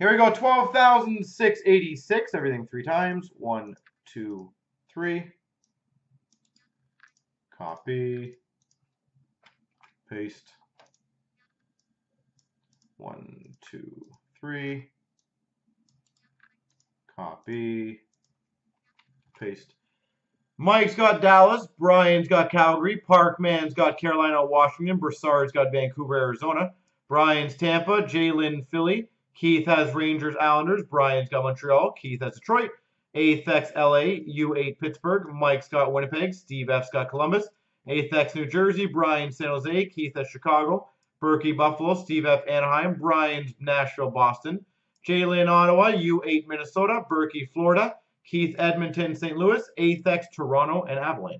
Here we go, 12,686. Everything three times. One, two, three. Copy. Paste. One, two, three. Copy. Paste. Mike's got Dallas. Brian's got Calgary. Parkman's got Carolina, Washington. Broussard's got Vancouver, Arizona. Brian's Tampa. Jalen, Philly. Keith has Rangers, Islanders. Brian's got Montreal. Keith has Detroit. Athex, LA. U8, Pittsburgh. Mike's got Winnipeg. Steve F's got Columbus. Athex, New Jersey. Brian, San Jose. Keith has Chicago. Berkey, Buffalo. Steve F, Anaheim. Brian's Nashville, Boston. Jalen, Ottawa. U8, Minnesota. Berkey, Florida. Keith, Edmonton, St. Louis. Athex, Toronto, and Avalanche.